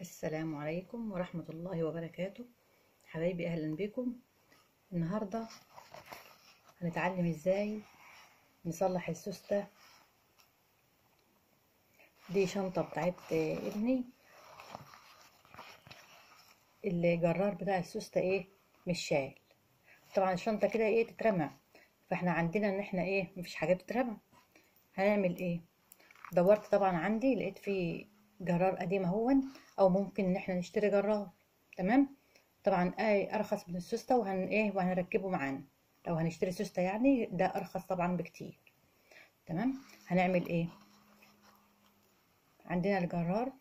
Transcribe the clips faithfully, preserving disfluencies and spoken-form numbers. السلام عليكم ورحمة الله وبركاته. حبايبي اهلا بكم. النهاردة هنتعلم ازاي نصلح السوستة. دي شنطة بتاعت ابني. الجرار بتاع السوستة ايه مش شايل. طبعا الشنطة كده ايه تترمى، فاحنا عندنا ان احنا ايه مفيش حاجة بتترمى. هنعمل ايه؟ دورت طبعا عندي، لقيت في جرار قديم اهون، او ممكن ان احنا نشتري جرار. تمام، طبعا اي ارخص من السوسته، وهن ايه وهنركبه معانا لو هنشتري سوسته، يعني ده ارخص طبعا بكتير. تمام، هنعمل ايه؟ عندنا الجرار،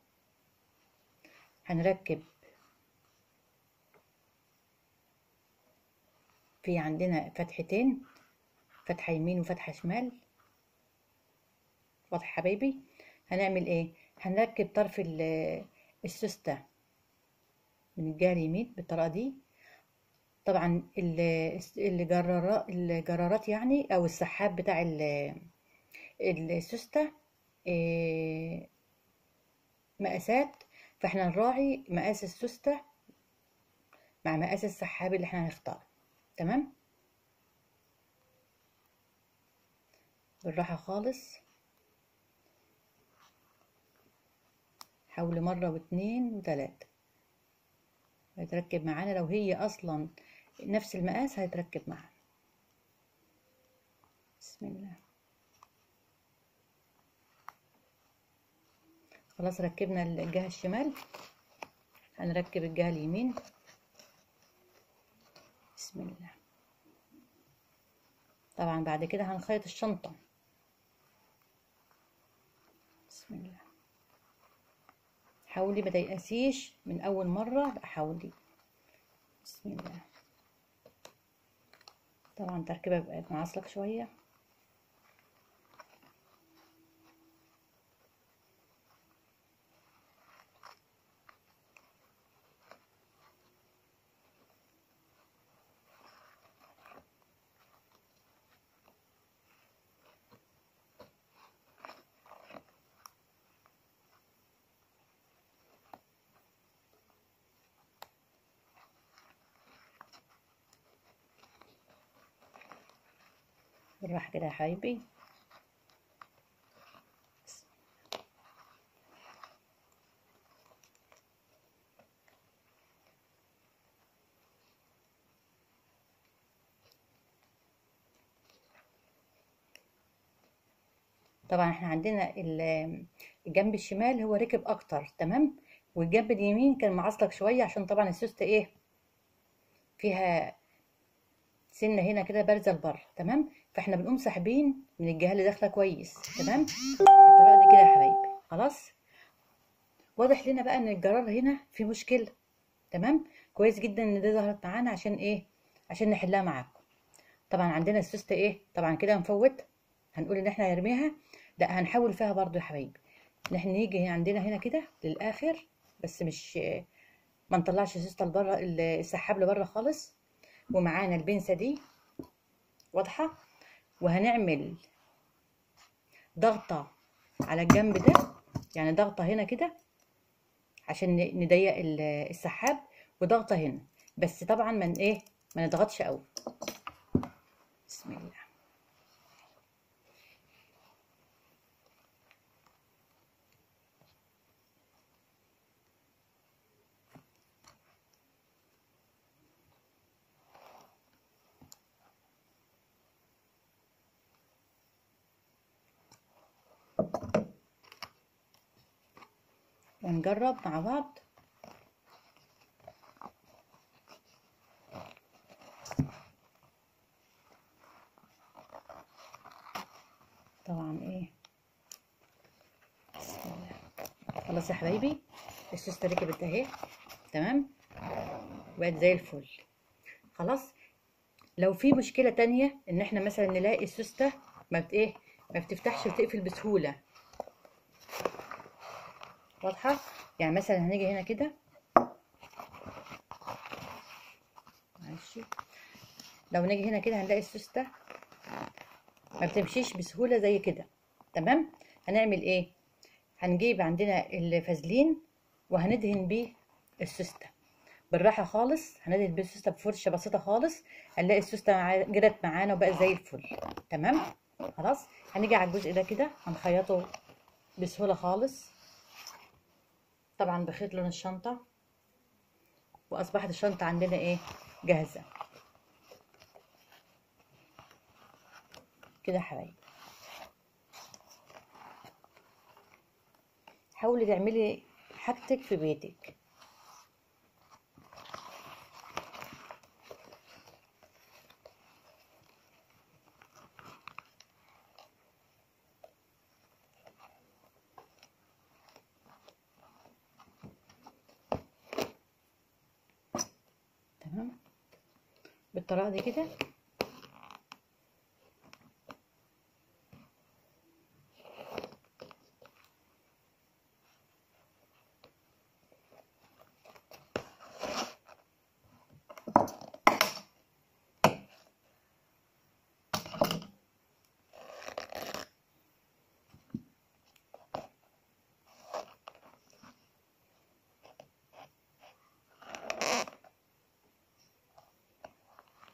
هنركب في عندنا فتحتين، فتحه يمين وفتحه شمال. واضح حبايبي؟ هنعمل ايه؟ هنركب طرف السوستة من الجهة اليمين بالطريقة دي. طبعا الجرارات يعني او السحاب بتاع السوستة مقاسات، فاحنا نراعي مقاس السوستة مع مقاس السحاب اللي احنا هنختاره. تمام، بالراحة خالص، حاول مرة واتنين وتلاتة، هيتركب معانا. لو هي اصلا نفس المقاس هيتركب معانا. بسم الله. خلاص ركبنا الجهة الشمال، هنركب الجهة اليمين. بسم الله. طبعا بعد كده هنخيط الشنطة. بسم الله. حاولي ما تيأسيش من اول مره، لا حاولي. بسم الله. طبعا تركيبه بقت معصلك شويه. بالراحة كده يا حبايبي. طبعا احنا عندنا الجنب الشمال هو ركب اكتر. تمام، والجنب اليمين كان معصلك شوية، عشان طبعا السوستة ايه فيها سنة هنا كده بارزة لبره. تمام، فاحنا بنقوم ساحبين من الجهة اللي داخلة كويس. تمام، بالطريقة دي كده يا حبايبي. خلاص، واضح لنا بقى ان الجرار هنا في مشكلة. تمام، كويس جدا ان دي ظهرت معانا، عشان ايه؟ عشان نحلها معاكم. طبعا عندنا السوستة ايه طبعا كده هنفوتها، هنقول ان احنا هنرميها، لا هنحاول فيها برضو يا حبايبي. احنا نيجي عندنا هنا كده للاخر، بس مش ما نطلعش السوستة لبره، السحاب لبره خالص. ومعانا البنسة دي واضحة، وهنعمل ضغطة على الجنب ده، يعني ضغطة هنا كده عشان نضيق السحاب، وضغطة هنا، بس طبعا من ايه ما نضغطش قوي. بسم الله. ونجرب مع بعض. طبعا ايه خلاص يا حبايبي، السوسته ركبت اهي. تمام، بقت زي الفل. خلاص، لو في مشكله تانية ان احنا مثلا نلاقي السوسته ما بت ايه ما بتفتحش وتقفل بسهوله، واضحه؟ يعني مثلا هنيجي هنا كده، ماشي، لو نيجي هنا كده هنلاقي السوسته ما بتمشيش بسهوله زي كده. تمام، هنعمل ايه؟ هنجيب عندنا الفازلين وهندهن بيه السوستة بالراحه خالص. هندهن بيه السوستة بفرشه بسيطه خالص، هنلاقي السوستة جرت معانا وبقى زي الفل. تمام خلاص. هنيجي على الجزء ده كده هنخيطه بسهوله خالص، طبعا بخيط لون الشنطه. واصبحت الشنطه عندنا ايه، جاهزه كده يا حبايبي. حاولي تعملي حاجتك في بيتك. تمام بالطريقه دي كده.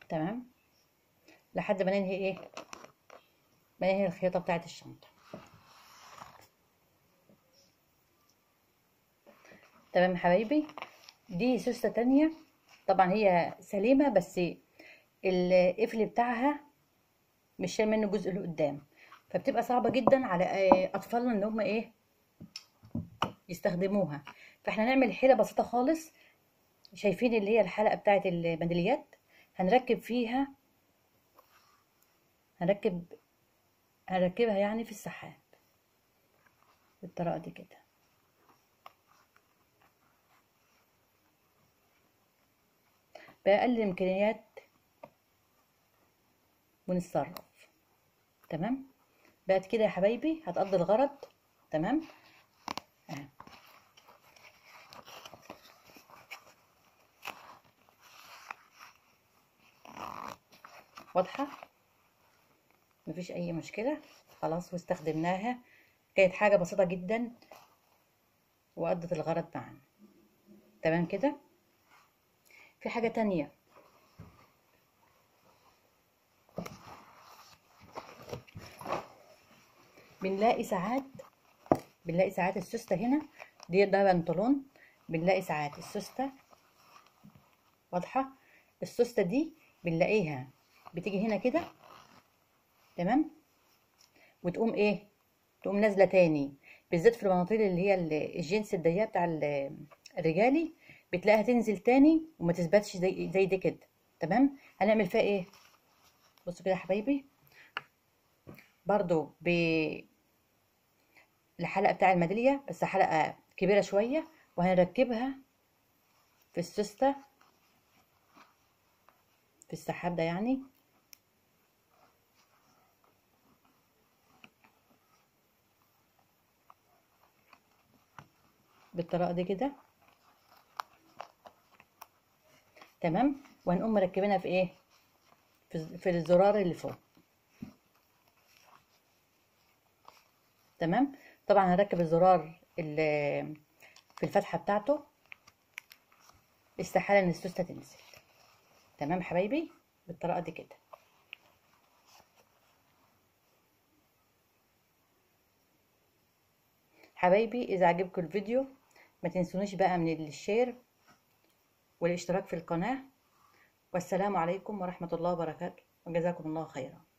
تمام لحد ما ننهي ايه، ما ننهي الخياطه بتاعت الشنطه. تمام يا حبايبي، دي سوسته تانية. طبعا هي سليمه بس القفل بتاعها مش شايل منه جزء لقدام، فبتبقى صعبه جدا على اطفالنا ان هم ايه يستخدموها. فاحنا هنعمل حيله بسيطه خالص. شايفين اللي هي الحلقه بتاعت الميداليات هنركب فيها، هنركب هنركبها يعني في السحاب بالطريقه دي كده. بأقل الامكانيات ونتصرف. تمام بقت كده يا حبايبي، هتقضي الغرض. تمام آه. واضحه مفيش اي مشكله خلاص. واستخدمناها، كانت حاجه بسيطه جدا وادت الغرض معانا. تمام كده. في حاجه تانية بنلاقي ساعات، بنلاقي ساعات السوسته هنا دي، ده بنطلون. بنلاقي ساعات السوسته واضحه، السوسته دي بنلاقيها بتيجي هنا كده. تمام وتقوم ايه، تقوم نازله تاني، بالذات في المناطيل اللي هي الجينز الضيقه بتاع الرجالي بتلاقيها تنزل تاني وما تثبتش زي زي دي كده. تمام هنعمل فيها ايه، بصوا كده يا حبايبي، برضو بالحلقه بتاع الميداليه بس حلقه كبيره شويه، وهنركبها في السوسته في السحاب ده يعني. بالطريقه دي كده. تمام وهنقوم مركبينها في ايه، في, في الزرار اللي فوق. تمام طبعا هنركب الزرار اللي في الفتحه بتاعته، استحاله ان السوسته تنزل. تمام حبايبي بالطريقه دي كده. حبايبي اذا عجبكم الفيديو ما تنسونيش بقى من الشير والاشتراك في القناه. والسلام عليكم ورحمه الله وبركاته، وجزاكم الله خيرا.